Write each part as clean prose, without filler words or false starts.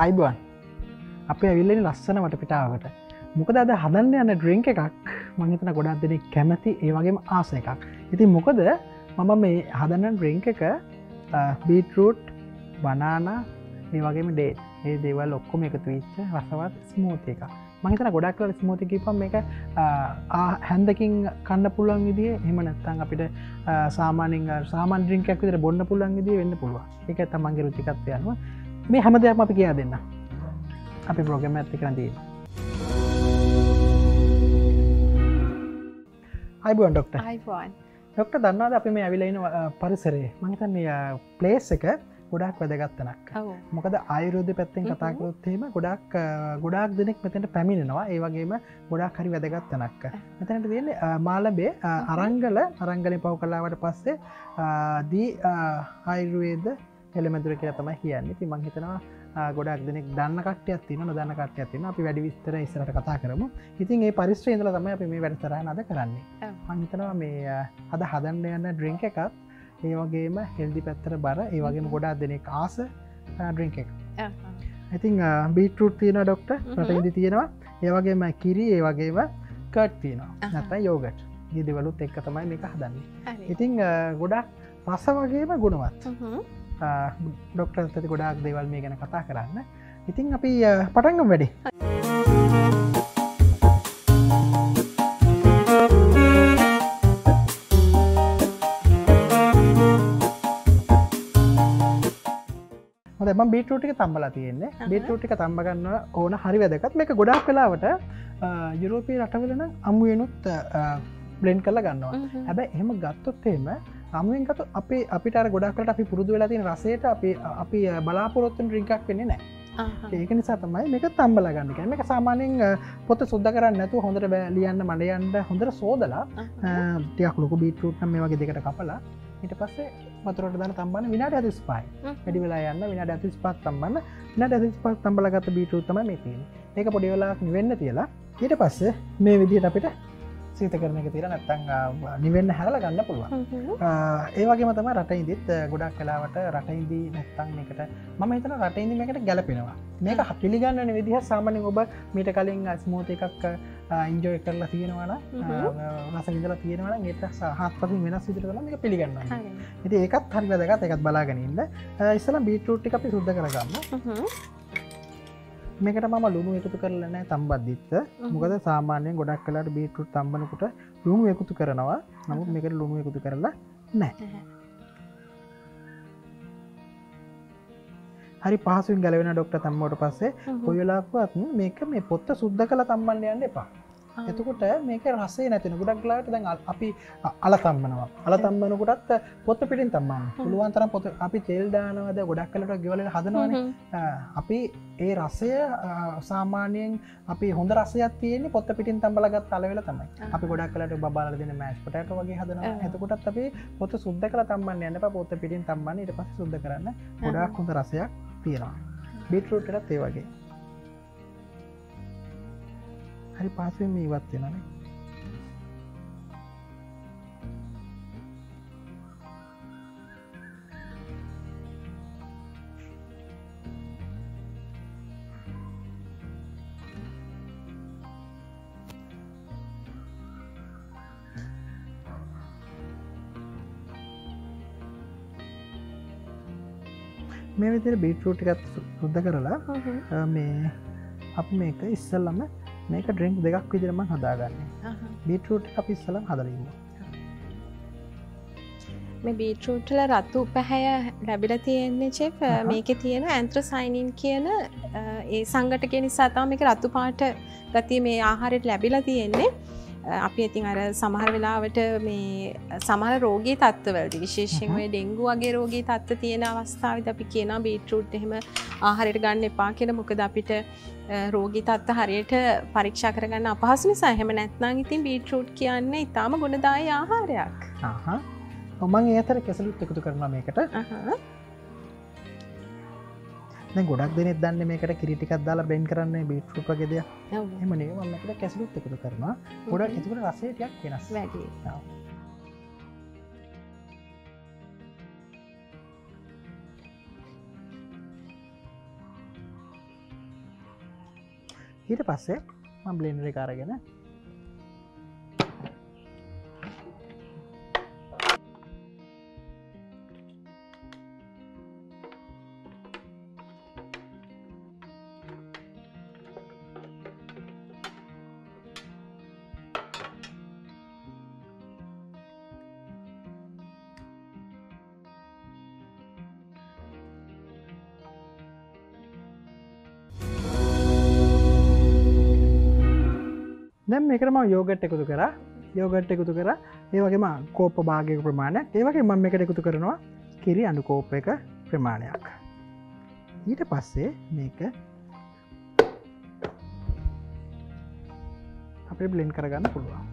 आईबुआन අපේ අවිල්ලෙන් ලස්සනවට පිටාවකට මොකද අද හදන්න යන ඩ්‍රින්ක් එකක් මම හිතන ගොඩක් දෙනෙක් කැමති ඒ වගේම ආස එකක්. ඉතින් මොකද මම මේ හදන්න ඩ්‍රින්ක් එක බීට්රූට් බනනා මේ වගේම ඩේට් මේ දේවල් ඔක්කොම එකතු වෙච්ච රසවත් ස්මූති එකක්. මම හිතන ගොඩක් වෙලාවට ස්මූති කියපම මේක හැන්දකින් කන්න පුළුවන් විදිය එහෙම නැත්නම් අපිට සාමාන්‍ය ඩ්‍රින්ක් එකක් විදියට බොන්න පුළුවන් විදිය වෙන්න පුළුවන්. ඒක තමන්ගේ රුචිකත්වය අනුව මේ හැම දෙයක්ම අපි කියා දෙන්න. अपने प्रोग्राम में आते करने आई बॉन डॉक्टर डॉक्टर दाना तो अपने में अविलाइन परिसरे मानता नहीं प्लेस का गुड़ाक वैदेगा तनक मुकदा आयुर्वेद पैतृक कताक थे में गुड़ाक गुड़ाक दिने में तेरे पैमिली नवा एवं गेम में गुड़ाक हरी वैदेगा तनक में तेरे दिले मालबे अरंगले अरंगले पाव कलावर पास से दी आयुर्वेद एलेमेंट्री के तमाह ही आने थी मांगे तना गोड़ा एक दिन एक दाना काटते आती ना दाना काटते आती ना आप ये वैडी विस्तर है इस तरह का कथा करूँ इतने ये परिस्थिति इन लोग तमाह आप ये वैडी तरह है ना तो कराने मांगे तना मैं आधा हादन ने अन्य ड्रिंक के का ये वाके में हेल्दी पैतर बारा ये वाके में गोड़ा दिन एक आस ड्रिंक के I think बीटरूट थी ना डॉक्टर प्रोटीन थी ना ये वाके में कीरी ये वाके में कर्ड थी ना ना योगर्ट ये दिवालों तेक का तमाह मैं कहा दानी I think गोड़ा रासा वाके में गुणवत्ता डॉक्टर तथा गुड़ाक देवाल में क्या कथा कराना इतनी अभी पटांगम बैठे मतलब हम बीटरूट के तांबा लाती है ना बीटरूट के तांबा का ना वो ना हरी वैद्य का तो मैं क्या गुड़ाक के लावटा यूरोपीय राष्ट्र में ना अमुयनुत ब्लेंड कर लगाना अबे हम गातो थे मैं आमुएं का तो अपे अपे टार गुड़ाक कलट अपे पुरुष वेला तीन रासेटा अपे अपे बलापुरोतन ड्रिंक आप करने ना एक निशान तो मैं मेरे को तांबा लगाने का मेरे को सामान्य पोते सोधा कराने तो होंदरे लियान ना माले यान ना होंदरे सोधला त्याग लोगों बीटरूट ना मेवा के देखा कापला इटे पसे मथुरा दान तांबा ने विना डेथ स्पाई मेरी वेला यान ना विना डेथ स्पाई तांबा ना विना डेथ स्पाई तांबा लगा तो बीटरूट तमाम मेथी एक अपने वेला निवेन्न थियला इटे पसे मैं विधि टापे टा सीता करने के तेरा नत्तंगा निवेदन हैगला करना पड़वा ये वाके मतलब मैं राताई दित गुड़ा कलावटा राताई दी नत्तंग में कटा मामा इतना राताई दी में कटा गैलप ही ना हुआ मैं का हफ्तेलिगा ना निवेदी है सामान्य गोबर मीठा कालिंग स्मूथी का इंजॉय कर लाती है ना वाला रासायन जला तीन वाला ये तो हाथ पर भी मेरा सीधे वाला मेरे पिली करना है ये एक आध थर में देखा एक आध बाला करनी है इससे ना बीटरूट का पीस उद्धा करेगा हमने मैं कहता मामा लूणु एक तो कर लेना है तंबा दित्ता मुकदर सामान्य गोड़ा कलर बीटरूट तंबा ने कुटा लूणु एक तो करना हुआ नमूद मैं कहता लूणु एक तो कर ला नहीं हरी पास उन गले वाला डॉक्टर तंबा उठ पासे कोई वाला को अपने मैं कहता मैं पोत्ता सुद्धा कला तंबा ले आने पा ये तो कुटा मैं कहता रास्ते नहीं तो गोड़ा कलर तो आपी अलग तंबा ने कुटा पोत्ता पीड़िन तंबा पुलवान तरह पोत्ता आपी तेल डालना वाला गोड़ा कलर का गिवाले हादन वाले आपी ये रास्या सामान्य आपी होंदर रास्या तीन नहीं पोत्ता पीड़िन तंबा लगा ताले वेला तम्मा आपी गोड़ा कलर का बाबा लड़े ने मैच पटाटो वगैरह हादन वाले तो कुटा तभी पोत्ता सुद्धा कला तंबा ने अन्य पोत्ता पीड़िन तंबा ने इधर पास सुद्धा कराना गोड़ा होंदर रास्या पीरा बीटरूट इधर तेवा के हरी पास में ये बात थी ना मैं भी तेरे बीटरूट का सुद्धा कर रहा मैं अपने का इस साल में मैं का ड्रिंक देखा कुछ देर में हदा करने बीटरूट का इस साल में हदा लेंगे मैं बीटरूट ला रातू पहया डबिला थी ने चेफ मैं के थी ना एंथ्रासाइनिन की ना ये संगठन के निशाताओं में के रातू पाठ गति में आहार इट डबिला थी ने අපි ඉතින් අර සමහර වෙලාවට මේ සමහර රෝගී තත්ත්වවලදී විශේෂයෙන් ඔය ඩෙන්ගු වගේ රෝගී තත්ත්ව තියෙන අවස්ථාවෙත් අපි කියනවා බීට්‍රූට් එහෙම ආහාරයට ගන්න එපා කියලා. මොකද අපිට රෝගී තත්ත්ව හරියට පරීක්ෂා කරගන්න අපහසු නිසා. එහෙම නැත්නම් ඉතින් බීට්‍රූට් කියන්නේ ඊටාම ගුණදායී ආහාරයක්. අහහ. මම ඒ අතර කෙසලුත් එකතු කරනවා මේකට. අහහ. දැන් ගොඩක් දෙනෙක් දන්නේ මේකට කිරි ටිකක් දාලා බ්ලෙන්ඩ් කරන්නේ බීට්‍රූට් වගේ දේ. ඔව්. එහෙම නෙවෙයි මම මේකට කැසිලුත් එකතු කරනවා. ගොඩක් ඒකට රසය ටිකක් වෙනස්. වැඩි. ඔව්. ඊට පස්සේ මම බ්ලෙන්ඩර් එක අරගෙන දැන් මේකට මම යෝගට් එකතු කරා යෝගට් එකතු කරා ඒ වගේම කෝප්ප භාගයක ප්‍රමාණයක් ඒ වගේම මම මේකට එකතු කරනවා කිරි අණු කෝප්පයක ප්‍රමාණයක් ඊට පස්සේ මේක අපේ බ්ලෙන්ඩ් කරගන්න පුළුවන්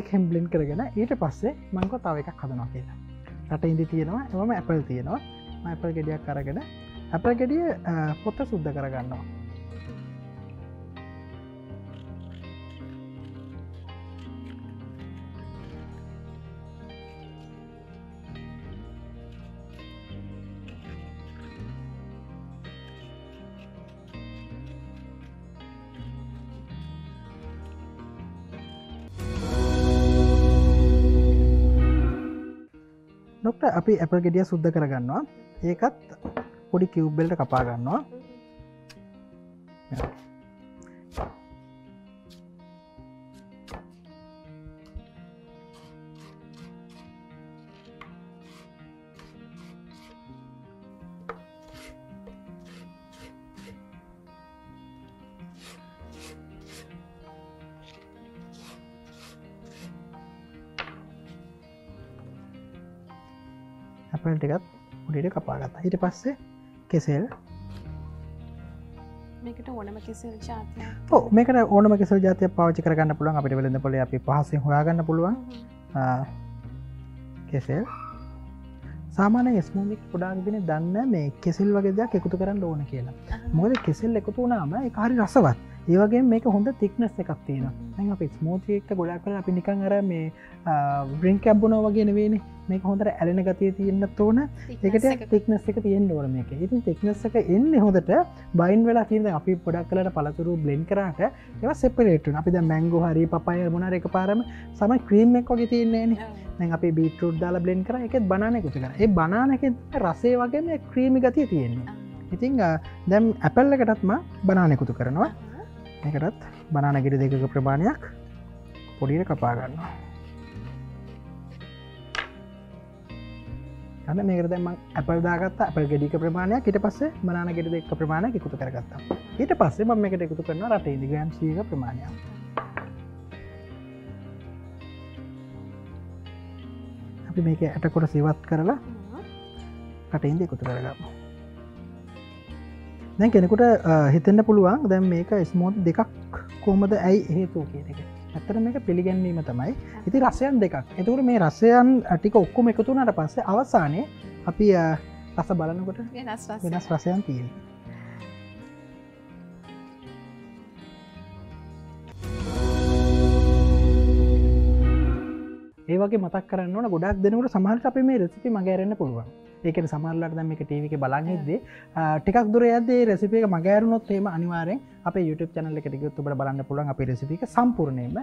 एक हम ब्लेंड करेंगे ना ये पास से मन को तावे का खादना के ना टाटा इंडी थी ना एवं मैं एप्पल थी ना मैं एप्पल के लिए करेंगे ना एप्पल के लिए पोता सुद्धा करेंगे ना डॉक्टर अभी एप्पल के लिए शुद्ध कर गन्ना एक थोड़ी क्यूब बेल्ट कपा गन्ना अपने टिकट उड़ी रे कपागा था इधर पास से केसेल मेरे को ओनम केसेल जाते हैं ओ मेरे को ओनम केसेल जाते हैं पावच करके ना पुलवांग आप इधर बोलेंगे पहले आप ये पास से हुआ करना पुलवांग केसेल सामान्य स्मूदी पुड़ांग भी ने दान्ना में केसेल वगैरह जा के कुत्ते करने लोगों ने किया मगर केसेल लेको तो ना हमें एक हरी रसवाद ये वाके में क्या होंडा थिकनेस से करती है ना नहीं आप स्मूदी एक तो गोला कर आप निकाल गया में ड्रिंक कैप बना वगैरह नहीं नहीं में क्या होंडा एलन करती है तो ये ना तो ना ये क्या थिकनेस से करती है इन लोगों में क्या ये थिकनेस से का इन नहीं होता है बाइन वाला फिर आप ये पड़ा कलर पाला चुरू ब्लेंड करा है ये वास सेपरेट होना आप इधर मैंगो हरी पपाया बना रहे कपारा में सामान क्रीम में को कितनी नहीं नहीं आप ये बीटरूट डाला ब्लेंड करा एक बनाने कुछ करा ये बनाने के रसे वाके में क्रीम गति थी नहीं ඉතින් දැන් ඇපල් එකටත් මම බනාන එකතු කරනවා මේකටත් බනාන ගෙඩි දෙකක ප්‍රමාණයක් පොඩියට කපා ගන්නවා අනේ මේකට දැන් මම ඇපල් දාගත්තා ඇපල් ගෙඩියක ප්‍රමාණයක් ඊට පස්සේ බනාන ගෙඩි දෙකක ප්‍රමාණයක් එකතු කරගත්තා ඊට පස්සේ මම මේකට එකතු කරනවා රටේ ඉඳි ග්‍රෑම් 100ක ප්‍රමාණයක් අපි මේක ඇට කොටස ඉවත් කරලා රටේ ඉඳි එකතු කරගමු දැන් කෙනෙකුට හිතෙන්න පුළුවන් දැන් මේක ස්මූත් දෙකක් කොහමද ඇයි හේතුව කියන එක. ඇත්තටම මේක පිළිගැන්වීම තමයි. ඉතින් රසයන් දෙකක්. ඒතකොට මේ රසයන් ටික ඔක්කොම එකතු වුණාට පස්සේ අවසානයේ අපි රස බලනකොට වෙනස් රසයන් තියෙනවා. ඒ වගේ මතක් කරන්න ඕන ගොඩක් දෙනෙකුට සමහරවිට අපි මේ රෙසිපි මගහැරෙන්න පුළුවන්. ඒකේ සමහරවල්ලාට දැන් මේක ටීවී එකේ බලන් ඉද්දී ටිකක් දුර යද්දී මේ රෙසිපි එක මග ඇරුණොත් එහෙම අනිවාර්යෙන් අපේ YouTube channel එකට ගියොත් ඔබට බලන්න පුළුවන් අපේ රෙසිපි එක සම්පූර්ණයෙන්ම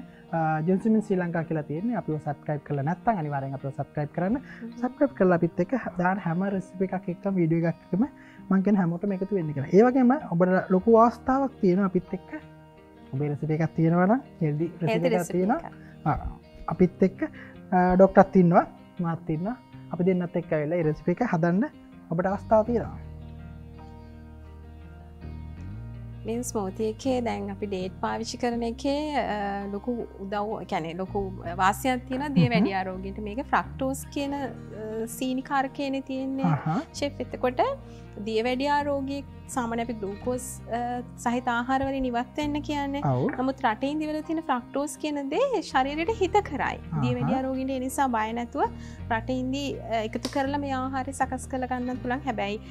ජින්සමින් ශ්‍රී ලංකා කියලා තියෙන්නේ අපිව subscribe කරලා නැත්නම් අනිවාර්යෙන් අපිව subscribe කරන්න subscribe කරලා අපිත් එක්ක දාන හැම රෙසිපි එකක් එක්කම වීඩියෝ එකක් එක්කම මම කියන හැමෝටම එකතු වෙන්න කියලා. ඒ වගේම ඔබට ලොකු අවස්ථාවක් තියෙනවා අපිත් එක්ක ඔබේ රෙසිපි එකක් තියෙනවා නම් healthy රෙසිපි එකක් තියෙනවා අපිත් එක්ක ડોක්ටර්ත් ඉන්නවා මාත් ඉන්නවා අපි දෙන්නත් එක්ක වෙලා මේ රෙසිපි එක හදන්න අපට අවස්ථාව තියෙනවා මේ ස්මූති එකේ දැන් අපි ඩේට් පාවිච්චි කරන එකේ ලොකු උදව් කියන්නේ ලොකු වාසියක් තියෙනවා දියවැඩි ආරෝග්‍යයට මේක ෆ්‍රක්ටෝස් කියන සීනිකාරකයනේ තියෙන්නේ ෂෙෆ් එතකොට දියවැඩි ආරෝග්‍ය සාමාන්‍ය අපි ග්ලූකෝස් සහිත ආහාර වලින් ඉවත් වෙන්න කියන්නේ නමුත් රටේ ඉඳිවල තියෙන ෆ්‍රක්ටෝස් කියන දේ ශරීරයට හිත කරයි දියවැඩි ආරෝග්‍යිනේ ඒ නිසා බය නැතුව රටේ ඉඳි එකතු කරලා මේ ආහාරය සකස් කරලා ගන්නත් පුළුවන් හැබැයි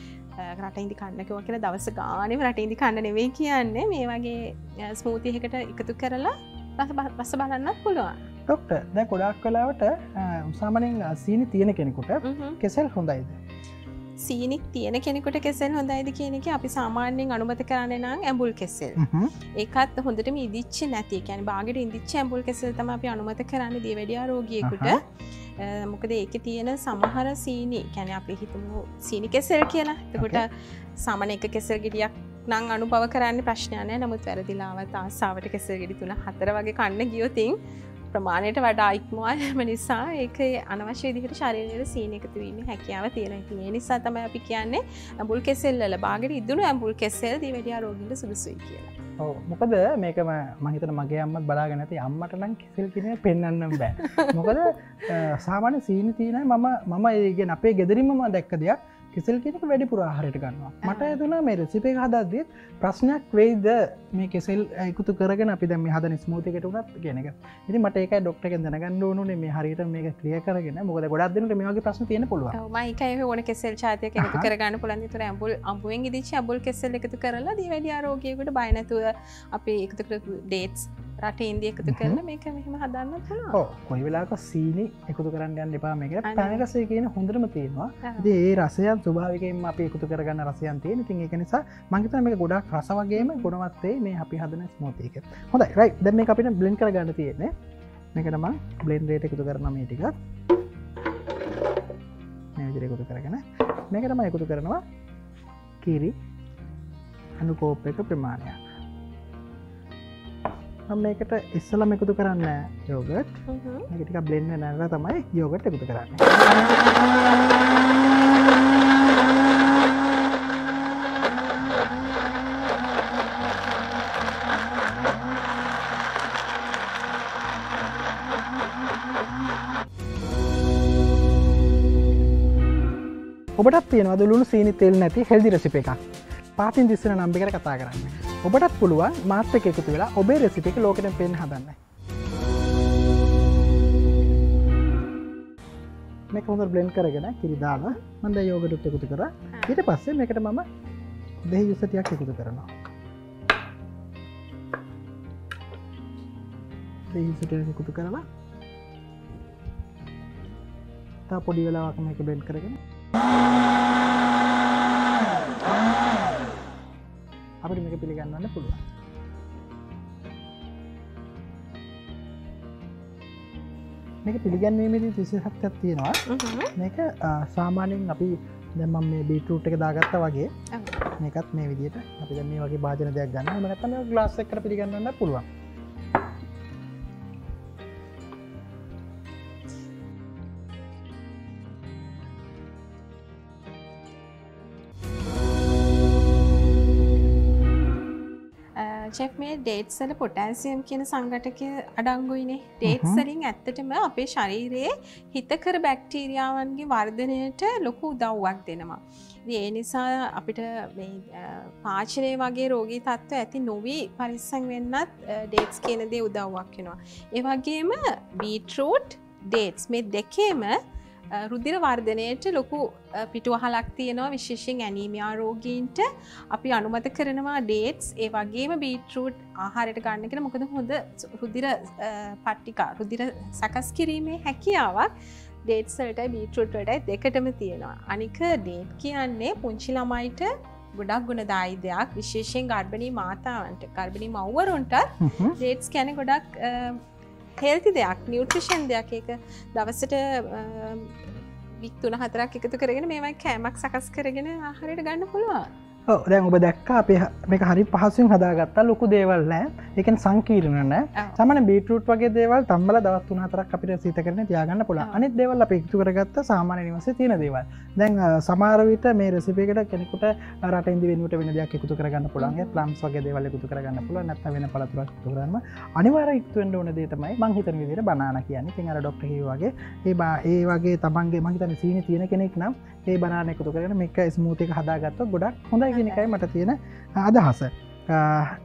රටේ ඉඳි කන්න කිව්වා කියලා දවස් ගානේ රටේ ඉඳි කන්න නෙවෙයි කියන්නේ මේ වගේ ස්මූති එකකට එකතු කරලා රස බලන්නත් පුළුවන්. ડોක්ටර් දැන් ගොඩාක් වෙලාවට සාමාන්‍යයෙන් සීනි තියෙන කෙනෙකුට කෙසෙල් හොඳයිද? සීනි තියෙන කෙනෙකුට කෙසෙල් හොඳයිද කියන එක අපි සාමාන්‍යයෙන් අනුමත කරන්නේ නම් ඇඹුල් කෙසෙල්. ඒකත් හොඳටම ඉදිච්ච නැති. ඒ කියන්නේ බාගෙට ඉදිච්ච ඇඹුල් කෙසෙල් තමයි අපි අනුමත කරන්නේ දියවැඩියා රෝගියෙකුට. මොකද ඒකේ තියෙන සමහර සීනි කියන්නේ අපි හිතමු සීනි කෙසෙල් කියලා. එතකොට සාමාන්‍ය එක කෙසෙල් ගෙඩියක් නම් අනුභව කරන්න ප්‍රශ්නයක් නෑ. නමුත් වැරදිලාවත් ආසාවට කෙසෙල් ගෙඩි 3-4 වගේ කන්න ගියොතින් ප්‍රමාණයට වඩා ඉක්මවා යෑම නිසා ඒකේ අනවශ්‍ය විදිහට ශරීරයේ සීනි එකතු වීමේ හැකියාව තියෙනවා. ඉතින් ඒ නිසා තමයි අපි කියන්නේ ඇඹුල් කෙසෙල් වල බාගෙට ඉදුණු ඇඹුල් කෙසෙල් දියවැඩියා රෝගීන්ට සුදුසුයි කියලා. ඔව් මොකද මේක මම හිතන මගේ අම්මත් බලාගෙන නැති අම්මට නම් කෙසෙල් කියන්නේ පෙන්වන්න බෑ මොකද සාමාන්‍ය සීනි තියෙනයි මම ඒ කියන්නේ අපේ ගෙදරින්ම මම දැක්ක දෙයක් කෙසෙල් කියනක වැඩිපුර ආහාරයට ගන්නවා මට හිතුණා මේ රෙසිපි එක හදද්දී ප්‍රශ්නයක් වෙයිද මේ කෙසෙල් එකතු කරගෙන අපි දැන් මේ හදන ස්මූති එකට උනත් කියන එක ඉතින් මට ඒකයි ડોක්ටර් කෙන් දැනගන්න ඕනුනේ මේ හරියට මේක ක්ලියර් කරගෙන මොකද ගොඩක් දෙනෙක් මේ වගේ ප්‍රශ්න තියෙන පුළුවන් ඔව් මම ඒකයි ඕන කෙසෙල් ඡාතිය එකතු කරගන්න පුළුවන් විතර අඹුවෙන් ඉදිච්ච අඹුල් කෙසෙල් එකතු කරලා දියවැඩි ආරෝගියෙකුට බය නැතුව අපි එකතු කරපු ඩේට්ස් රටේ ඉන්දිය එකතු කරලා මේක මෙහෙම හදන්න පුළුවන්. ඔව් කොයි වෙලාවක සීනි එකතු කරන්න යන්න එපා මේකට. පැන රසය කියන හොඳටම තියෙනවා. ඉතින් ඒ රසයන් ස්වභාවිකයෙන්ම අපි එකතු කරගන්න රසයන් තියෙන. ඉතින් ඒක නිසා මම හිතනවා මේක ගොඩාක් රස වගේම ගුණවත් වෙයි මේ අපි හදන ස්මූති එක. හොඳයි. රයිට්. දැන් මේක අපිට බ්ලෙන්ඩ් කරගන්න තියෙන්නේ. මේකට මම බ්ලෙන්ඩ් රේට් එකතු කරනවා මේ ටික. මේ විදිහට එකතු කරගෙන මේකට මම එකතු කරනවා කිරි අණු කෝපයක ප්‍රමාණයක්. මේකට ඉස්සලම එකතු කරන්න යෝගට් මේක ටිකක් බ්ලෙන්ඩ් වෙන නැරලා තමයි යෝගට් එකතු කරන්නේ. ඔබටත් තියෙනවා ලුණු සීනි තෙල් නැති හෙල්දි රෙසිපි එකක්. පාතින් දිස්සන නම් එකට කතා කරන්න. ඔබටත් පුළුවන් මාත් එක්ක එකතු වෙලා ඔබේ රෙසිපි එක ලෝකෙට පෙන්න හදන්න. මේක හොඳට බ්ලෙන්ඩ් කරගෙන කිරි දාලා මම දැන් යෝගට් එකතු කරා. ඊට පස්සේ මේකට මම දෙහි යුස ටිකක් එකතු කරනවා. දෙහි යුස ටික එකතු කරලා තා පොඩි වෙලාවක් මේක බ්ලෙන්ඩ් කරගෙන අපිට මේක පිළිගන්නන්න පුළුවන්. මේක පිළිගැන්වීමේදී විශේෂත්වයක් තියෙනවා. මේක සාමාන්‍යයෙන් අපි දැන් මම මේ බීට්‍රූට් එක දාගත්තා වගේ මේකත් මේ විදිහට අපි දැන් මේ වගේ භාජන දෙයක් ගන්නවා. එහෙම නැත්නම් මේක ග්ලාස් එකකට පිළිගන්නන්න පුළුවන්. චෙෆ් මේ ඩේට්ස් වල පොටෑසියම් කියන සංඝටකය අඩංගුයිනේ. ඩේට්ස් වලින් ඇත්තටම අපේ ශරීරයේ හිතකර බැක්ටීරියාවන්ගේ වර්ධනයට ලොකු උදව්වක් දෙනවා. ඉතින් ඒ නිසා අපිට මේ පාචනයේ වගේ රෝගී තත්ත්ව ඇති නොවි පරිස්සම් වෙන්නත් ඩේට්ස් කියන දේ උදව්වක් වෙනවා. ඒ වගේම බීට්‍රූට් ඩේට්ස් මේ දෙකේම රුධිර වර්ධනයට ලොකු පිටුවහලක් තියෙනවා විශේෂයෙන් ඇනීමියා රෝගීන්ට අපි අනුමත කරනවා ඩේට්ස් ඒ වගේම බීට්‍රූට් ආහාරයට ගන්න කියලා මොකද හොඳ රුධිර පට්ටිකා රුධිර සකස් කිරීමේ හැකියාවක් ඩේට්ස් වලටයි බීට්‍රූට් වලටයි දෙකටම තියෙනවා අනික ඩේට් කියන්නේ පුංචි ළමයිට ගොඩක් ගුණදායි දෙයක් විශේෂයෙන් ගර්භණී මාතාවන්ට ගර්භණී මව්වරුන්ට ඩේට්ස් කියන්නේ ගොඩක් හෙල්ති දෙයක් නියුට්‍රිෂන් දෙයක් ඒක දවසට වික් 3-4ක් එකතු කරගෙන මේවා කෑමක් සකස් කරගෙන ආහාරයට ගන්න පුළුවන්. දැන් ඔබ දැක්කා අපි මේක හරි පහසුවෙන් හදාගත්තා ලොකු දේවල් නෑ ඒකෙන් සංකීර්ණ නෑ සාමාන්‍ය බීට්‍රූට් වගේ දේවල් තම්බලා දවස් 3-4ක් අපිට සීත කරගෙන තියාගන්න පුළුවන් අනිත් දේවල් අපි එකතු කරගත්ත සාමාන්‍ය නිවසේ තියෙන දේවල් දැන් සමහර විට මේ රෙසිපි එකට කෙනෙකුට රටින් දිවෙනුවට වෙන දෙයක් එකතු කරගන්න පුළුවන් ඒ ප්ලම්ස් වගේ දේවල් එකතු කරගන්න පුළුවන් නැත්නම් වෙන පළතුරක් එකතු කරගන්න අනිවාර්යයෙන් එකතු වෙන්න ඕන දේ තමයි මම හිතන විදිහට බනානා කියන්නේ ඉතින් අර ડોක්ටර් කිව්වා වගේ ඒ වගේ තමන්ගේ මම හිතන්නේ සීනි තියෙන කෙනෙක් නම් ඒ බනානා එකතු කරගෙන මේක ස්මූති එක හදාගත්තොත් ගොඩක් හොඳයි නිකයි මට තියෙන අදහස.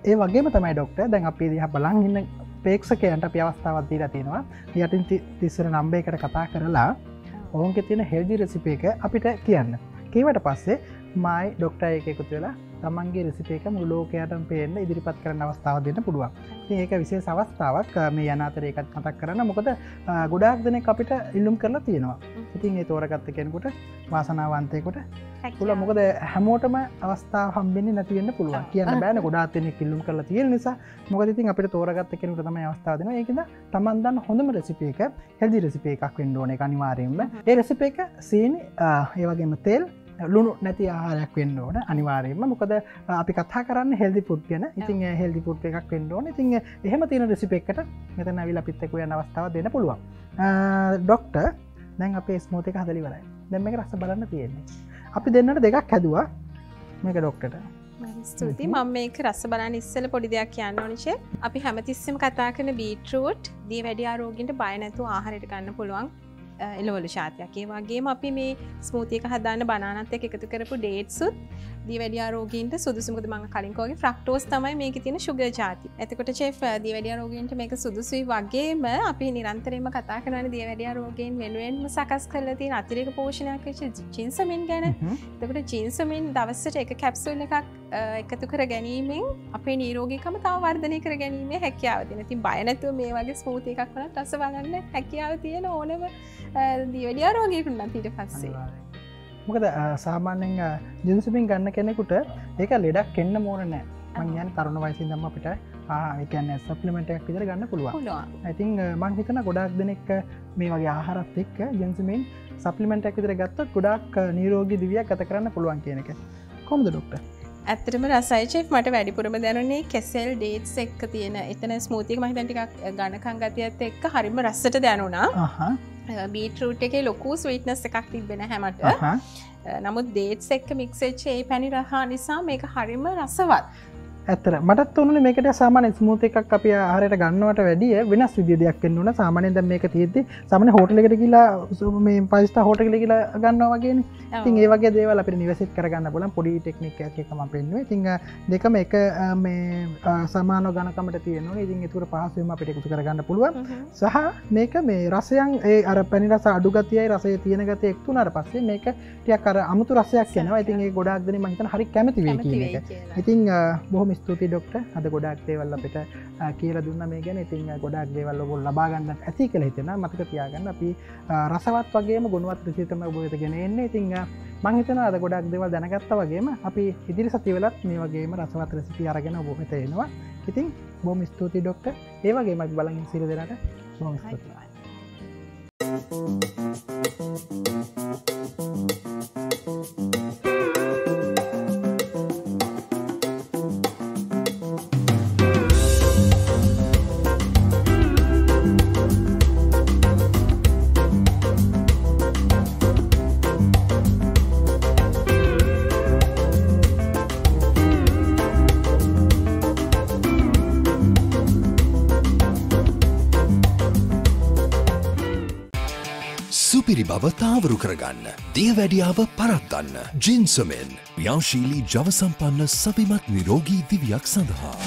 ඒ වගේම තමයි ડોක්ටර් දැන් අපි දිහා බලන් ඉන්න ප්‍රේක්ෂකයන්ට අපි අවස්ථාවක් දීලා තිනවා. යටින් 30 නම්බරයකට කතා කරලා ඔවුන්ගේ තියෙන හෙල්දි රෙසිපි එක අපිට කියන්න. කියවට පස්සේ මයි ડોක්ටර් එක එකතු වෙලා තමන්ගේ රෙසිපි එක මුළු ලෝකයටම පේන්න ඉදිරිපත් කරන්න අවස්ථාවක් දෙන්න පුළුවන්. ඉතින් ඒක විශේෂ අවස්ථාවක් මේ යන අතරේ එකක් මතක් කරන්න. මොකද ගොඩාක් දෙනෙක් අපිට ඉල්ලුම් කරලා තියෙනවා. ඉතින් ඒ තෝරගත්ත කෙනෙකුට වාසනාවන්තයෙකුට පුළුවන් මොකද හැමෝටම අවස්ථාව හම්බෙන්නේ නැති වෙන්න පුළුවන් කියන්න බෑනේ ගොඩාක් දෙනෙක් ඉල්ලුම් කරලා තියෙන නිසා මොකද ඉතින් අපිට තෝරගත්ත කෙනෙකුට තමයි අවස්ථාව දෙනවා ඒකද තමන් දන්න හොඳම රෙසිපි එක හෙල්දි රෙසිපි එකක් වෙන්න ඕනේ ඒක අනිවාර්යෙන්ම ඒ රෙසිපි එක සීනි ඒ වගේම තෙල් ලුණු නැති ආහාරයක් වෙන්න ඕන අනිවාර්යෙන්ම මොකද අපි කතා කරන්නේ හෙල්දි ෆුඩ් ගැන ඉතින් ඒ හෙල්දි ෆුඩ් එකක් වෙන්න ඕනේ ඉතින් එහෙම තියෙන රෙසිපි එකකට මෙතන ඇවිල්ලා අපිත් එක්ක යන අවස්ථාවක් දෙන්න පුළුවන් ડોක්ටර් දැන් අපේ ස්මූත් එක හදලා ඉවරයි දැන් මේක රස බලන්න තියෙන්නේ අපි දෙන්නට දෙකක් හැදුවා මේක ડોක්ටරට මම ස්තුතියි මම මේක රස බලන්න ඉස්සෙල්ලා පොඩි දෙයක් කියන්න ඕනේ අපි හැමතිස්සෙම කතා කරන බීට්‍රූට් දී වැඩි ආරෝගින්ට බය නැතුව ආහාරයට ගන්න පුළුවන් එළවලු ශාතියක් ඒ වගේම අපි මේ ස්මූති එක හදාන බනානාත් එක්ක එකතු කරපු ඩේට්ස් උත් දී වැඩි ආරෝගින්ට සුදුසු මොකද මම කලින් කිව්වාගේ ෆ්‍රක්ටෝස් තමයි මේකේ තියෙන sugar જાති එතකොට chef දී වැඩි ආරෝගින්ට මේක සුදුසුයි වගේම අපි නිරන්තරයෙන්ම කතා කරනවානේ දී වැඩි ආරෝගින් වෙනුවෙන්ම සකස් කරලා තියෙන අතිරේක පෝෂණයක් වෙච්ච ජින්සමින් ගැන එතකොට ජින්සමින් දවසට එක කැප්සූල් එකක් එකතු කර ගැනීමෙන් අපේ නිරෝගීකම තව වර්ධනය කර ගැනීමේ හැකියාව තියෙනවා ඉතින් බය නැතුව මේ වගේ ස්මූති එකක් වුණත් රස බලන්න හැකියාව තියෙන ඕනම මොකද සාමාන්‍යයෙන් ජින්සමින් ගන්න කෙනෙකුට ඒක ලෙඩක් කෙන්න මෝර නෑ මං කියන්නේ තරුණ වයසින් දම්ම අපිට ඒ කියන්නේ සප්ලිමන්ට් එකක් විතර ගන්න පුළුවන්. I think මං හිතන ගොඩාක් දෙනෙක් මේ වගේ ආහාරත් එක්ක ජින්සමින් සප්ලිමන්ට් එකක් විතර ගත්තොත් ගොඩාක් නිරෝගී දිවියක් ගත කරන්න පුළුවන් කියන එක. කොහොමද ડોක්ටර්? ඇත්තටම රසයි චෙෆ් මට වැඩිපුරම දැනුනේ කෙසෙල් ඩේට්ස් එක්ක තියෙන එතන ස්මූති එක මම හිතන ටිකක් ඝනකම් ගතියත් එක්ක හරිම රසට දැනුණා. අහහ බීට්‍රූට් එකේ ලොකු ස්වීට්නස් එකක් තිබ්බේ නැහැ මට. අහහ නමුත් ඩේට්ස් එක්ක මික්ස් වෙච්ච ඒ පැණි රහ නිසා මේක හරිම රසවත්. ඇත්තට මටත් උනුනේ මේකට සාමාන්‍ය ස්මූති එකක් අපි ආහාරයට ගන්නවට වැඩිය වෙනස් විදිය දෙයක් වෙන්න ඕන. සාමාන්‍යයෙන් දැන් මේක තියෙද්දි සාමාන්‍ය හෝටල් එකකට ගිහලා මේ 5-star හෝටල් එකකට ගිහලා ගන්නවා වගේනේ. ඉතින් ඒ වගේ දේවල් අපිට නිවසෙත් කරගන්න පුළුවන් පොඩි ටෙක්නික් එකක් එකම පෙන්නුවේ. ඉතින් දෙකම එක මේ සමාන ඝනකමට තියෙනවනේ. ඉතින් ඒකට පහසුවෙන් අපිට එකතු කරගන්න පුළුවන්. සහ මේක මේ රසයන් ඒ අර පැණි රස අඩු ගතියයි රසයේ තියෙන ගතිය එකතු වුණාට පස්සේ මේක ටිකක් අර අමුතු රසයක් එනවා. ඉතින් ඒක ගොඩාක් දෙනෙක් මම හිතන හරි කැමති වෙයි කියන එක. ඉතින් බොහොම ස්තුතියි ડોක්ටර්. අද ගොඩාක් දේවල් අපිට කියලා දුන්නා මේ ගැන. ඉතින් ගොඩාක් දේවල් ඔයගොල්ලෝ ලබා ගන්න ඇති කියලා හිතනවා. මතක තියාගන්න අපි රසවත් වගේම ගුණවත් රසය තමයි ඔබ වෙත ගෙන එන්නේ. ඉතින් මං හිතනවා අද ගොඩක් දේවල් දැනගත්තා වගේම අපි ඉදිරි සතිවලත් මේ වගේම රසවත් රෙසිපි අරගෙන ඔබ වෙත එනවා. ඉතින් බොහොම ස්තුතියි ડોක්ටර්. ඒ වගේම අපි බලන් ඉන්න සියලු දෙනාට බොහොම ස්තුතියි. බව තාවරු කරගන්න දිය වැඩියාව පරද්දන්න ජින්සමින් ව්‍යාශීලී ජව සම්පන්න සවිමත් නිරෝගී දිවියක් සඳහා